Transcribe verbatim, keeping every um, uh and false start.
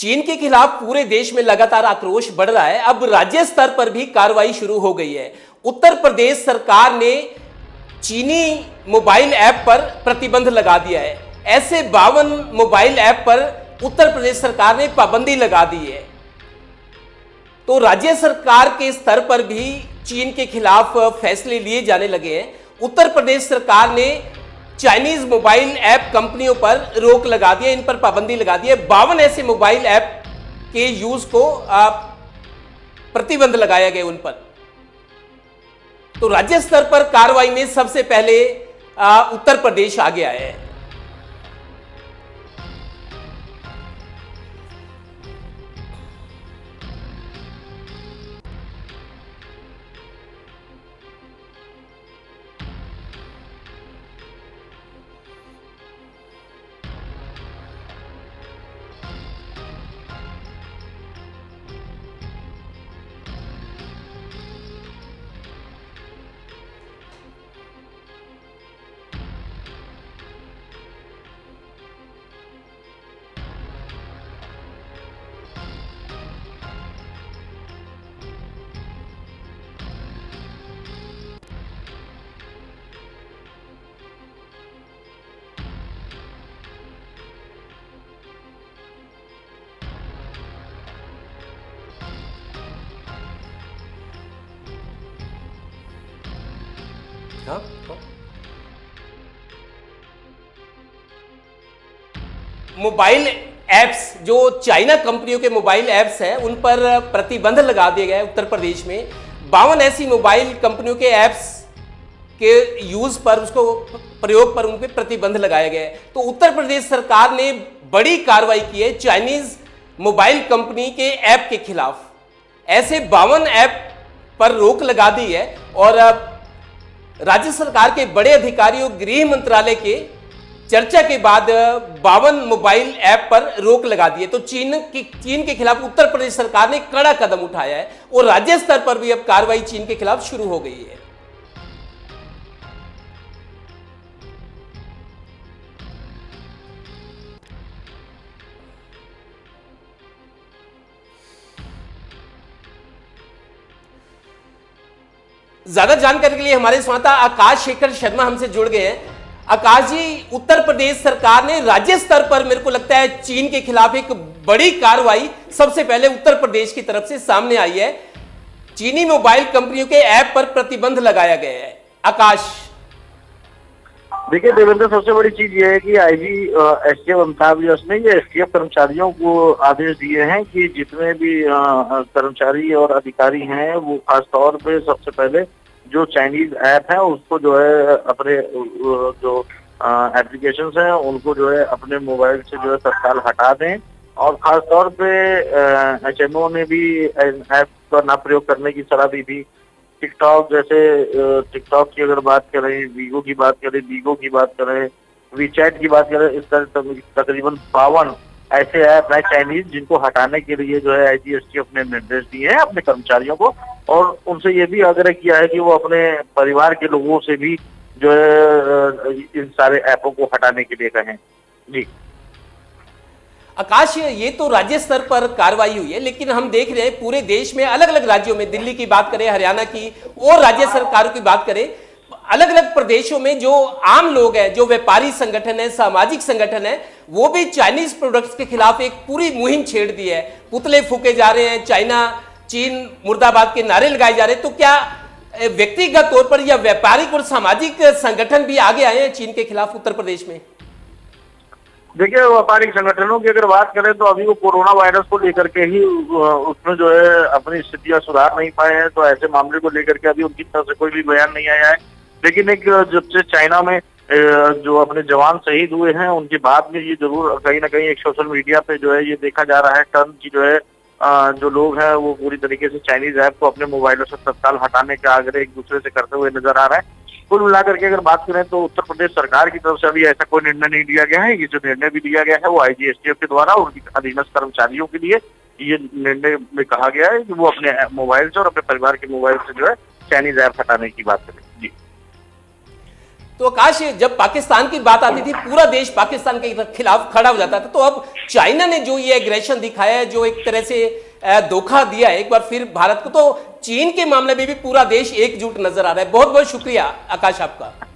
चीन के खिलाफ पूरे देश में लगातार आक्रोश बढ़ रहा है। अब राज्य स्तर पर भी कार्रवाई शुरू हो गई है। उत्तर प्रदेश सरकार ने चीनी मोबाइल ऐप पर प्रतिबंध लगा दिया है। ऐसे बावन मोबाइल ऐप पर उत्तर प्रदेश सरकार ने पाबंदी लगा दी है। तो राज्य सरकार के स्तर पर भी चीन के खिलाफ फैसले लिए जाने लगे हैं। उत्तर प्रदेश सरकार ने चाइनीज मोबाइल ऐप कंपनियों पर रोक लगा दी है, इन पर पाबंदी लगा दी है। बावन ऐसे मोबाइल ऐप के यूज को प्रतिबंध लगाया गया उन पर। तो राज्य स्तर पर कार्रवाई में सबसे पहले आ, उत्तर प्रदेश आ गया है। हाँ, हाँ। मोबाइल ऐप्स जो चाइना कंपनियों के मोबाइल ऐप्स हैं उन पर प्रतिबंध लगा दिए गए। उत्तर प्रदेश में बावन ऐसी मोबाइल कंपनियों के ऐप्स के यूज पर, उसको प्रयोग पर उन पर प्रतिबंध लगाया गया है। तो उत्तर प्रदेश सरकार ने बड़ी कार्रवाई की है चाइनीज मोबाइल कंपनी के ऐप के खिलाफ। ऐसे बावन ऐप पर रोक लगा दी है और राज्य सरकार के बड़े अधिकारियों गृह मंत्रालय के चर्चा के बाद बावन मोबाइल ऐप पर रोक लगा दी है। तो चीन की चीन के खिलाफ उत्तर प्रदेश सरकार ने कड़ा कदम उठाया है और राज्य स्तर पर भी अब कार्रवाई चीन के खिलाफ शुरू हो गई है। ज्यादा जानकारी के लिए हमारे संवाददाता आकाश शेखर शर्मा हमसे जुड़ गए हैं। आकाश जी, उत्तर प्रदेश सरकार ने राज्य स्तर पर मेरे को लगता है चीन के खिलाफ एक बड़ी कार्रवाई सबसे पहले उत्तर प्रदेश की तरफ से सामने आई है। चीनी मोबाइल कंपनियों के ऐप पर प्रतिबंध लगाया गया है। आकाश देखिए देवेंद्र, सबसे बड़ी चीज यह है कि आईजी एस टी एफ ने ये एस टी एफ कर्मचारियों को आदेश दिए हैं कि जितने भी कर्मचारी और अधिकारी हैं वो खासतौर पे सबसे पहले जो चाइनीज ऐप है उसको जो है अपने जो एप्लीकेशंस हैं उनको जो है अपने मोबाइल से जो है तत्काल हटा दें। और खासतौर पे एच एम ओ ने भी ऐप का ना प्रयोग करने की सलाह दी थी। टिकटॉक जैसे टिकटॉक की अगर बात करें, वीवो की बात करें, वीवो की बात करें, वीचैट की बात करें, इस तरह तकरीबन बावन ऐसे ऐप हैं चाइनीज जिनको हटाने के लिए जो है आईजी एस टी एफ ने निर्देश दिए हैं अपने कर्मचारियों को। और उनसे ये भी आग्रह किया है कि वो अपने परिवार के लोगों से भी जो है इन सारे ऐपों को हटाने के लिए कहें। जी आकाश, ये तो राज्य स्तर पर कार्रवाई हुई है, लेकिन हम देख रहे हैं पूरे देश में अलग अलग राज्यों में, दिल्ली की बात करें, हरियाणा की और राज्य सरकारों की बात करें, अलग अलग प्रदेशों में जो आम लोग हैं, जो व्यापारी संगठन है, सामाजिक संगठन है, वो भी चाइनीज प्रोडक्ट्स के खिलाफ एक पूरी मुहिम छेड़ दी है। पुतले फूके जा रहे हैं, चाइना चीन मुर्दाबाद के नारे लगाए जा रहे हैं। तो क्या व्यक्तिगत तौर पर या व्यापारिक और सामाजिक संगठन भी आगे आए हैं चीन के खिलाफ उत्तर प्रदेश में? देखिए, व्यापारिक संगठनों की अगर बात करें तो अभी वो कोरोना वायरस को लेकर के ही उसमें जो है अपनी स्थितियां सुधार नहीं पाए हैं, तो ऐसे मामले को लेकर के अभी उनकी तरफ से कोई भी बयान नहीं आया है। लेकिन एक जब से चाइना में जो अपने जवान शहीद हुए हैं उनके बाद में ये जरूर कहीं ना कहीं एक सोशल मीडिया पे जो है ये देखा जा रहा है टर्म की जो है जो लोग हैं वो पूरी तरीके से चाइनीज ऐप को अपने मोबाइलों से तत्काल हटाने का आग्रह एक दूसरे से करते हुए नजर आ रहा है। कुल मिलाकर के अगर बात करें तो उत्तर प्रदेश सरकार की तरफ से अभी ऐसा कोई निर्णय नहीं लिया गया है। ये जो निर्णय भी लिया गया है वो आईजी एस टी एफ के द्वारा और अधीनस्थ कर्मचारियों के लिए ये निर्णय में कहा गया है कि वो अपने मोबाइल से और अपने परिवार के मोबाइल से जो है चाइनीज ऐप हटाने की बात करें। जी तो आकाश, जब पाकिस्तान की बात आती थी पूरा देश पाकिस्तान के खिलाफ खड़ा हो जाता था, तो अब चाइना ने जो ये एग्रेशन दिखाया है, जो एक तरह से धोखा दिया है एक बार फिर भारत को, तो चीन के मामले में भी पूरा देश एकजुट नजर आ रहा है। बहुत बहुत शुक्रिया आकाश आपका।